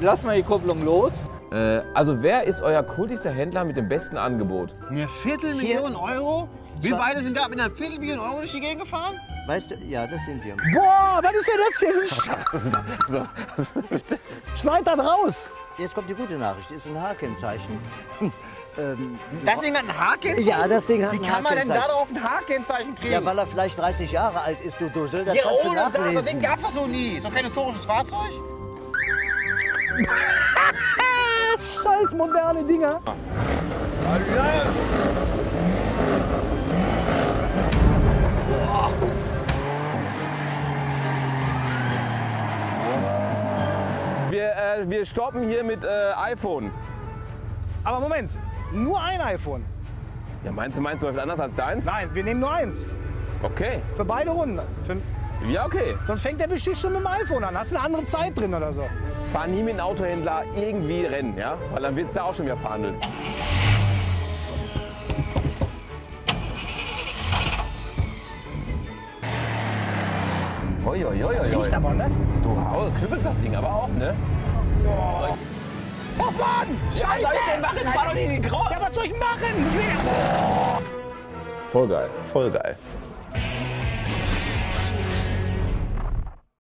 Lass mal die Kupplung los. Also wer ist euer kultigster Händler mit dem besten Angebot? Eine Viertelmillion Euro? Wir beide sind da mit einer Viertelmillion € durch die Gegend gefahren? Weißt du, ja, das sind wir. Boah, was ist denn das hier? Schneid das raus! Jetzt kommt die gute Nachricht, ist ein H-Kennzeichen. Das Ding hat ein H-Kennzeichen? Ja, das Ding hat ein H-Kennzeichen. Wie kann man denn darauf ein H-Kennzeichen kriegen? Ja, weil er vielleicht 30 Jahre alt ist, du Dussel. Das kannst du nachlesen. Das Ding gab's doch so nie. Ist doch kein historisches Fahrzeug? Scheiß moderne Dinger. Wir stoppen hier mit iPhone. Aber Moment, nur ein iPhone. Ja, meins läuft anders als deins? Nein, wir nehmen nur eins. Okay. Für beide Runden. Ja, okay. Dann fängt der Beschiss schon mit dem iPhone an. Hast du eine andere Zeit drin oder so? Fahr nie mit einem Autohändler irgendwie rennen, ja? Weil dann wird es da auch schon wieder verhandelt. Uiuiuiui. Riecht aber, ne? Du knüppelst das Ding aber auch, ne? Oh. Oh Mann! Scheiße! Ja, was soll ich denn machen? Fahr doch nicht in den Grund! Ja, was soll ich machen? Oh. Voll geil. Voll geil.